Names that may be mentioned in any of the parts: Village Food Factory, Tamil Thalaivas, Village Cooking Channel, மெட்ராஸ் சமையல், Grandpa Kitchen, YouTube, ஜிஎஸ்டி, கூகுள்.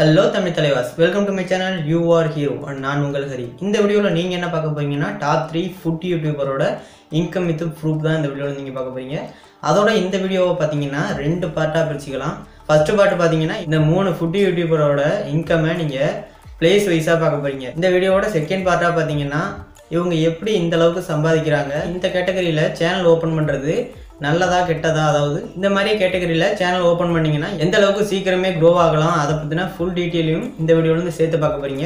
Hello Tamil Thalaivas, welcome to my channel. You are here and நான் உங்கள் ஹரி. இந்த வீடியோல நீங்க என்ன பார்க்க போறீங்கன்னா டாப் 3 ஃபுட் யூடியூபரோட இன்கம் வித் ப்ரூஃப் தான் இந்த வீடியோல நீங்க பார்க்க போறீங்க. அதோட இந்த வீடியோவை பாத்தீங்கன்னா ரெண்டு பார்ட்டா பிரிச்சுக்கலாம். ஃபர்ஸ்ட் பார்ட் பாத்தீங்கன்னா இந்த மூணு ஃபுட் யூடியூபரோட இன்கமை நீங்க பிளேஸ் வைஸா பார்க்க போறீங்க. இந்த வீடியோவோட செகண்ட் பார்ட்டா பாத்தீங்கன்னா இவங்க எப்படி இந்த அளவுக்கு சம்பாதிக்கறாங்க, இந்த கேட்டகரியில சேனல் ஓபன் பண்றது நல்லதா கெட்டதா, அதாவது இந்த மாதிரி கேட்டகரியில சேனல் ஓபன் பண்ணீங்கன்னா எந்த அளவுக்கு சீக்கிரமே grow ஆகலாம் அத பத்தின full டீடைலும் இந்த வீடியோல வந்து சேர்த்து பார்க்க போறீங்க.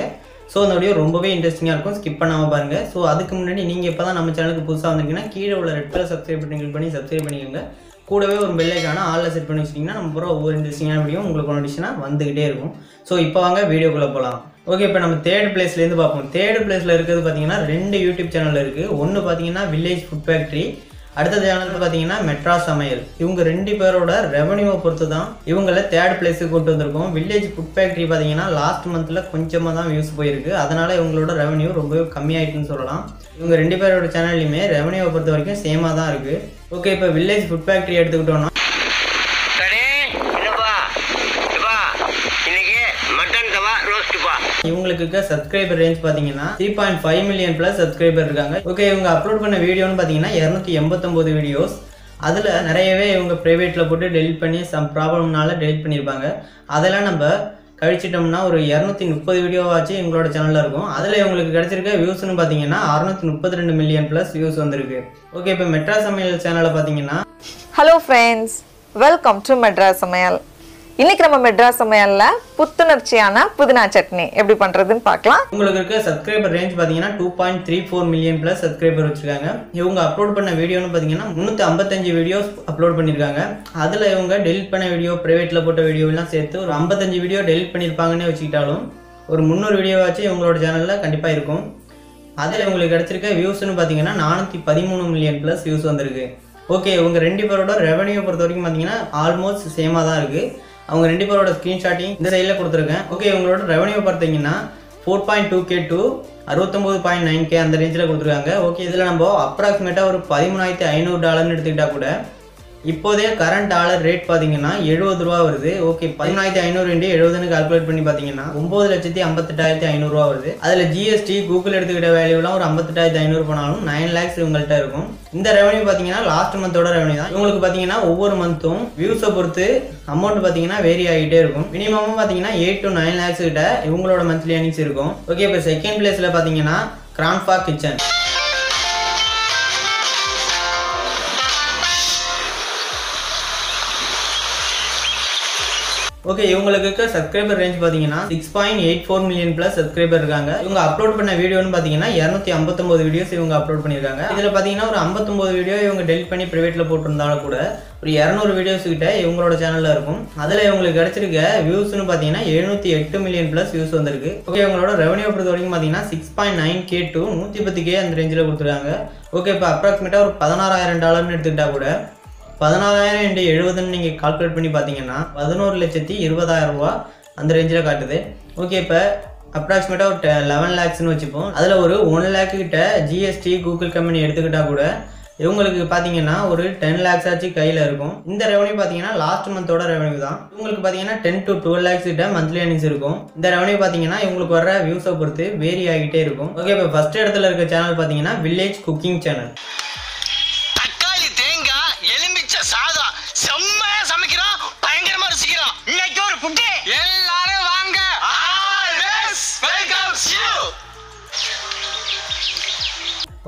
சோ இந்த வீடியோ ரொம்பவே இன்ட்ரஸ்டிங்கா இருக்கும், ஸ்கிப் பண்ணாம பாருங்க. சோ அதுக்கு முன்னாடி நீங்க இப்பதான் நம்ம சேனலுக்கு புதுசா வந்திருக்கீங்கன்னா கீழே உள்ள ரெட் கலர் subscribe பட்டனை கிளிக் பண்ணி subscribe பண்ணிக்கங்க. கூடவே ஒரு பெல் ஐகானை ஆல்ல செட் பண்ணி வச்சிட்டீங்கன்னா நம்ம போற ஒவ்வொரு இன்ட்ரஸ்டிங்கான வீடியோ உங்களுக்கு நோட்டிஃபிகேஷனா வந்துகிட்டே இருக்கும். சோ இப்போ வாங்க வீடியோக்குள்ள போலாம். ஓகே, இப்போ நம்ம தேர்ட் பிளேஸ்ல இருந்து பார்ப்போம். தேர்ட் பிளேஸ்ல இருக்குது பாத்தீங்கன்னா ரெண்டு YouTube சேனல் இருக்கு. ஒன்னு பாத்தீங்கன்னா Village Food Factory, அடுத்த சேனல் பாத்தீங்கன்னா மெட்ராஸ் சமையல். இவங்க ரெண்டு பேரோட ரெவென்யூவை பொறுத்து தான் இவங்கள தேர்ட் பிளேஸுக்கு கொண்டு வந்திருக்கோம். Village Food Factory பாத்தீங்கன்னா லாஸ்ட் மந்த்ல கொஞ்சமாக தான் வியூஸ் போயிருக்கு, அதனால இவங்களோட ரெவென்யூ ரொம்பவே கம்மியாயிட்டுன்னு சொல்லலாம். இவங்க ரெண்டு பேரோட சேனல்லையுமே ரெவென்யூவை பொறுத்த வரைக்கும் சேமா தான் இருக்கு. ஓகே, இப்போ Village Food Factory எடுத்துக்கிட்டோம்னா இவங்களுக்கு சப்ஸ்கிரைபர் ரேஞ்ச் பாத்தீங்கன்னா 3.5 மில்லியன் பிளஸ் சப்ஸ்கிரைபர் இருக்காங்க. ஓகே, இவங்க அப்லோட் பண்ண வீடியோன்னு பாத்தீங்கன்னா 289 வீடியோஸ். அதுல நிறையவே இவங்க பிரைவேட்ல போட்டு டெலிட் பண்ணி சம் ப்ராப்ளம்னால டெலிட் பண்ணியிருப்பாங்க. அதெல்லாம் நம்ம கழிச்சிட்டோம்னா ஒரு 230 வீடியோவாச்சு இவங்களோட சேனல்ல இருக்கும். அதுல இவங்களுக்கு கிடைச்சிருக்க வியூஸ்னு பாத்தீங்கன்னா 632 மில்லியன் பிளஸ் வியூஸ் வந்திருக்கு. ஓகே, இப்போ மெட்ராஸ் சமையல் சேனலை பாத்தீங்கன்னா hello friends, welcome to மெட்ராஸ் சமையல். இன்னைக்கு நம்ம மெட்ராஸ் சமையல்ல புத்துணர்ச்சியான புதினா சட்னி எப்படி பண்றதுன்னு பார்க்கலாம். உங்களுக்கு இருக்க சப்ஸ்கிரைபர் ரேஞ்ச் பாத்தீங்கன்னா 2.34 மில்லியன் பிளஸ் சப்ஸ்கிரைபர் வச்சிருக்காங்க. இவங்க அப்லோட் பண்ண வீடியோன்னு பாத்தீங்கன்னா 355 வீடியோஸ் அப்லோட் பண்ணிருக்காங்க. அதுல இவங்க டெலிட் பண்ண வீடியோ, பிரைவேட்ல போட்ட வீடியோ எல்லாம் சேர்த்து ஒரு 55 வீடியோ டெலிட் பண்ணிருப்பாங்கன்னு வச்சுக்கிட்டாலும் ஒரு 300 வீடியோவாச்சும் இவங்களோட சேனல்ல கண்டிப்பா இருக்கும். அதுல இவங்களுக்கு கிடைச்சிருக்க வியூஸ்ன்னு பாத்தீங்கன்னா 413 மில்லியன் பிளஸ் வியூஸ் வந்திருக்கு. ஓகே, இவங்க ரெண்டு பேரோட ரெவென்யூ பொறுத்த வரைக்கும் பாத்தீங்கன்னா ஆல்மோஸ்ட் சேமா தான் இருக்கு. அவங்க ரெண்டு பேரோட ஸ்கிரீன்ஷாட்டையும் இந்த சைடில் கொடுத்துருக்கேன். ஓகே, இவங்களோட ரெவன்யூ பார்த்தீங்கன்னா 4.2K டு 69.9K அந்த ரேஞ்சில் கொடுத்துருக்காங்க. ஓகே, இதில் நம்ம அப்ராக்சிமேட்டாக ஒரு $11,500 எடுத்துக்கிட்டா கூட இப்போதே கரண்ட் டாலர் ரேட் பார்த்தீங்கன்னா 70 ரூபா வருது. ஓகே, 11,500 × 70ன்னு கால்குலேட் பண்ணி பார்த்தீங்கன்னா 9,58,500 ரூபா வருது. அதில் ஜிஎஸ்டி, கூகுள் எடுத்துக்கிட்ட வேல்யூலாம் ஒரு 58,500 போனாலும் 9 lakhs இவங்கள்ட்ட இருக்கும். இந்த ரெவன்யூ பார்த்தீங்கன்னா லாஸ்ட் மந்தோட ரெவன்யூ தான். இவங்களுக்கு பார்த்தீங்கன்னா ஒவ்வொரு மந்த்தும் வியூஸை பொறுத்து அமௌண்ட் பார்த்தீங்கன்னா வேரி ஆகிட்டே இருக்கும். மினிமமும் பார்த்தீங்கன்னா 8 to 9 lakhs கிட்ட இவங்களோட மந்த்லி ஏர்னிங்ஸ் இருக்கும். ஓகே, இப்போ செகண்ட் பிளேஸில் பார்த்தீங்கன்னா கிரான்ஃபா கிச்சன். ஓகே, இவங்களுக்கு இருக்க சப்ஸ்கிரைபர் ரேஞ்ச் பாத்தீங்கன்னா 6.84 மில்லியன் பிளஸ் சப்ஸ்கிரைபர் இருக்காங்க. இவங்க அப்லோட் பண்ண வீடியோன்னு பாத்தீங்கன்னா 259 வீடியோஸ் இவங்க அப்லோட் பண்ணிருக்காங்க. இதுல பாத்தீங்கன்னா ஒரு 59 வீடியோ இவங்க டெலிட் பண்ணி பிரைவேட்ல போட்டிருந்தாலும் கூட ஒரு 200 வீடியோஸ் கிட்ட இவங்களோட சேனல்ல இருக்கும். அதுல இவங்களுக்கு கிடைச்சிருக்க வியூஸ்ன்னு பாத்தீங்கன்னா 708 மில்லியன் பிளஸ் வியூஸ் வந்திருக்கு. ஓகே, இவங்களோட ரெவன்யூ பொறுத்த வரைக்கும் பாத்தீங்கன்னா 6.9K டு 110K அந்த ரேஞ்சில் கொடுத்துருக்காங்க. ஓகே, இப்போ அப்ராக்சிமேட்டா ஒரு $16,000 எடுத்துக்கிட்டா கூட 14,000 × 70ன்னு நீங்கள் கால்குலேட் பண்ணி பார்த்தீங்கன்னா 11,20,000 ரூபா அந்த ரேஞ்சில் காட்டுது. ஓகே, இப்போ அப்ராக்சிமேட்டாக ஒரு 11 lakhsன்னு வச்சுப்போம். அதில் ஒரு 1 lakh கிட்ட ஜிஎஸ்டி, கூகுள் கம்பெனி எடுத்துக்கிட்டால் கூட இவங்களுக்கு பார்த்தீங்கன்னா ஒரு 10 lakhs ஆச்சு கையில் இருக்கும். இந்த ரெவன்யூ பார்த்தீங்கன்னா லாஸ்ட் மந்தோட ரெவன்யூ தான். இவங்களுக்கு பார்த்தீங்கன்னா 10 to 12 lakhs கிட்ட மந்த்லி ஏர்னிங்ஸ் இருக்கும். இந்த ரெவன்யூ பார்த்தீங்கன்னா இவங்களுக்கு வர வியூஸை பொறுத்து வேரி ஆகிட்டே இருக்கும். ஓகே, இப்போ ஃபர்ஸ்ட் இடத்துல இருக்க சேனல் பார்த்தீங்கன்னா Village Cooking Channel.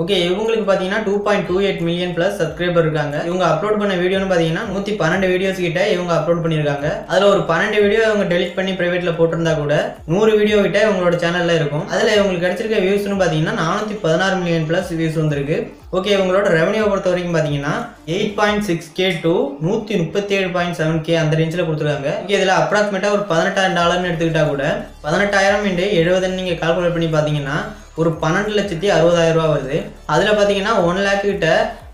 ஓகே, இவங்களுக்கு பார்த்தீங்கன்னா 2.28 மில்லியன் பிளஸ் சப்ஸ்கிரைபர் இருக்காங்க. இவங்க அப்லோட் பண்ண வீடியோன்னு பார்த்தீங்கன்னா 112 வீடியோஸ் கிட்ட இவங்க அப்லோட் பண்ணியிருக்காங்க. அதில் ஒரு 12 வீடியோ இவங்க டெலிட் பண்ணி பிரைவேட்ல போட்டிருந்தா கூட 100 வீடியோ கிட்ட இவங்களோட சேனல்ல இருக்கும். அதில் இவங்களுக்கு கிடைச்சிருக்க வியூஸ்னு பார்த்தீங்கன்னா 416 மில்லியன் பிளஸ் வியூஸ் வந்திருக்கு. ஓகே, இவங்களோட ரெவன்யூ பொறுத்த வரைக்கும் பார்த்தீங்கன்னா 8.6K டு 137.7K அந்த ரேஞ்சில் கொடுத்துருக்காங்க. ஓகே, இதில் அப்ராக்சிமேட்டாக ஒரு $18,000 எடுத்துக்கிட்டா கூட 18,000 × 70ன்னு நீங்கள் கால்குலேட் பண்ணி பார்த்தீங்கன்னா ஒரு 12,60,000 ரூபா வருது. அதில் பார்த்தீங்கன்னா 1 lakh கிட்ட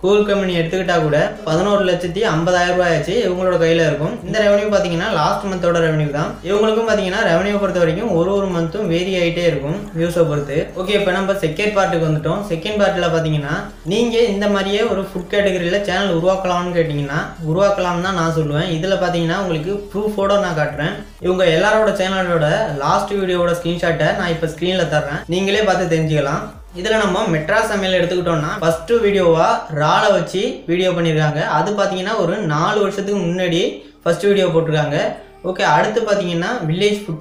Cool company எடுத்துக்கிட்டா கூட 11,50,000 ரூபாய் ஆச்சு இவங்களோட கையில இருக்கும் இந்த ரெவென்யூ பாத்தீங்கன்னா லாஸ்ட் மந்தோட ரெவென்யூ தான் இவங்களுக்கும் பாத்தீங்கன்னா ரெவென்யூ பொறுத்த வரைக்கும் ஒரு மந்தம் வேரி ஆயிட்டே இருக்கும் வியூஸ் பொறுத்து ஓகே இப்போ நம்ம செகண்ட் பார்ட்டுக்கு வந்துட்டோம் செகண்ட் பார்ட்ல பாத்தீங்கன்னா நீங்க இந்த மாதிரியே ஒரு ஃபுட் கேட்டகரியில சேனல் உருவாக்கலாம்னு கேட்டிங்கனா உருவாக்கலாம் தான் நான் சொல்லுவேன் இதுல பாத்தீங்கன்னா உங்களுக்கு ப்ரூஃபோட நான் காட்டுறேன் இவங்க எல்லாரோட சேனலோட லாஸ்ட் வீடியோவோட ஸ்கிரீன்ஷாட்டை நான் இப்போ ஸ்கிரீன்ல தரேன் நீங்களே பார்த்து தெரிஞ்சிக்கலாம் இதல நம்ம மெட்ராஸ் சமையல் எடுத்துக்கிட்டோம்னா ஃபர்ஸ்ட் வீடியோவா ரால வச்சு வீடியோ பண்ணிருக்காங்க அது பாத்தீங்கன்னா ஒரு 4 வருஷத்துக்கு முன்னாடி ஃபர்ஸ்ட் வீடியோ போட்டுருக்காங்க ஓகே அடுத்து பாத்தீங்கன்னா வில்லேஜ் ஃபுட்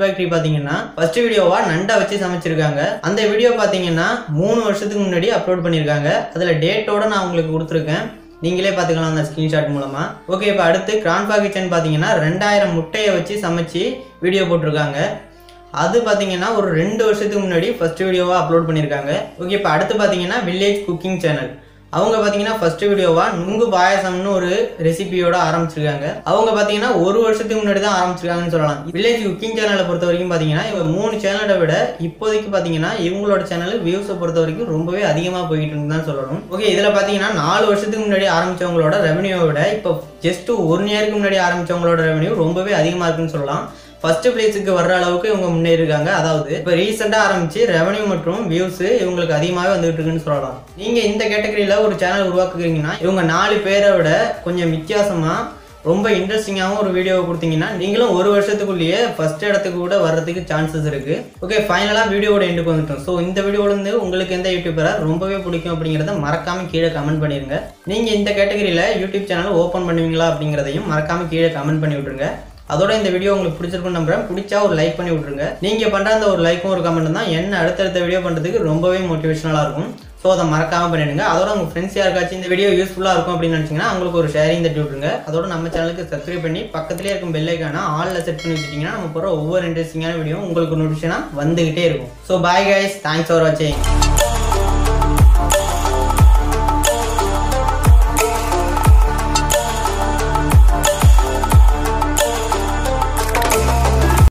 ஃபேக்டரி பாத்தீங்கன்னா ஃபர்ஸ்ட் வீடியோவா நண்டா வச்சு சமைச்சிருக்காங்க அந்த வீடியோ பாத்தீங்கன்னா 3 வருஷத்துக்கு முன்னாடி அப்லோட் பண்ணிருக்காங்க அதுல டேட்டோட நான் உங்களுக்கு கொடுத்திருக்கேன் நீங்களே பாத்துக்கலாம் அந்த ஸ்கிரீன்ஷாட் மூலமா ஓகே இப்போ அடுத்து கிராண்ட்பா கிச்சன் பாத்தீங்கன்னா 2000 முட்டையை வச்சு சமைச்சி வீடியோ போட்டுருக்காங்க அது பாத்தீங்கன்னா ஒரு 2 வருஷத்துக்கு முன்னாடி ஃபர்ஸ்ட் வீடியோவா அப்லோட் பண்ணிருக்காங்க ஓகே இப்போ அடுத்து பாத்தீங்கன்னா வில்லேஜ் குக்கிங் சேனல் அவங்க பாத்தீங்கன்னா ஃபர்ஸ்ட் வீடியோவா நுங்கு பாயாசம்னு ஒரு ரெசிபியோட ஆரம்பிச்சிருக்காங்க அவங்க பாத்தீங்கன்னா ஒரு வருஷத்துக்கு முன்னாடி தான் ஆரம்பிச்சிருக்காங்கன்னு சொல்லலாம் வில்லேஜ் குக்கிங் சேனலை பொறுத்த வரைக்கும் பாத்தீங்கன்னா இவங்க 3 சேனலை விட இப்போதைக்கு பாத்தீங்கன்னா இவங்களோட சேனல் வியூஸை பொறுத்த வரைக்கும் ரொம்பவே அதிகமா போயிட்டு இருக்குன்னு சொல்லணும் ஓகே இதுல பாத்தீங்கன்னா 4 வருஷத்துக்கு முன்னாடி ஆரம்பிச்சவங்களோட ரெவென்யூவை விட இப்போ ஜஸ்ட் 1 இயருக்கு முன்னாடி ஆரம்பிச்சவங்களோட ரெவென்யூ ரொம்பவே அதிகமா இருக்குன்னு சொல்லலாம் First place க்கு வர அளவுக்கு இவங்க முன்னேறி இருக்காங்க அதாவது இப்போ ரீசன்ட்டா ஆரம்பிச்சி ரெவென்யூ மற்றும் வியூஸ் இவங்களுக்கு அதிகமாவே வந்துட்டு இருக்குன்னு சொல்லலாம் நீங்க இந்த கேட்டகரியில ஒரு சேனல் உருவாக்குறீங்கன்னா இவங்க 4 பேரை விட கொஞ்சம் வித்தியாசமா ரொம்ப இன்ட்ரஸ்டிங்கான ஒரு வீடியோவை கொடுத்தீங்கன்னா நீங்களும் ஒரு வருஷத்துக்குள்ளேயே ஃபர்ஸ்ட் இடத்துக்கு கூட வரதுக்கு சான்சஸ் இருக்கு ஓகே ஃபைனலா வீடியோவோட எண்டுக்கு வந்துட்டோம் சோ இந்த வீடியோல இருந்து உங்களுக்கு எந்த யூடியூபரை ரொம்பவே பிடிக்கும் அப்படிங்கறத மறக்காம கீழே கமெண்ட் பண்ணிருங்க நீங்க இந்த கேட்டகரியில யூடியூப் சேனல் ஓபன் பண்ணுவீங்களா அப்படிங்கறதையும் மறக்காம கீழே கமெண்ட் பண்ணி விட்டுருங்க அதோட இந்த வீடியோ உங்களுக்கு பிடிச்சிருக்குன்னு நம்புறேன் பிடிச்சா ஒரு லைக் பண்ணி விட்டுருங்க நீங்க பண்ற அந்த ஒரு லைக்கும் ஒரு கமெண்ட் தான் என்ன அடுத்தடுத்த வீடியோ பண்றதுக்கு ரொம்பவே மோட்டிவேஷனலா இருக்கும் சோ அதை மறக்காம பண்ணிடுங்க அதோட உங்க ஃப்ரெண்ட்ஸ் யாருக்காச்சும் இந்த வீடியோ யூஸ்ஃபுல்லா இருக்கும் அப்படின்னு நினைச்சீங்கன்னா உங்களுக்கு ஒரு ஷேரிங் தட்டி விட்டுருங்க அதோட நம்ம சேனலுக்கு சப்ஸ்கிரைப் பண்ணி பக்கத்துலேயே இருக்கும் பெல் ஐகானை ஆல்ல செட் பண்ணி வச்சிட்டீங்கன்னா நம்ம போற ஒவ்வொரு இன்ட்ரெஸ்டிங்கான வீடியோ உங்களுக்கு நோட்டிஃபிகேஷனா வந்துகிட்டே இருக்கும் so bye guys thanks for வாட்சிங்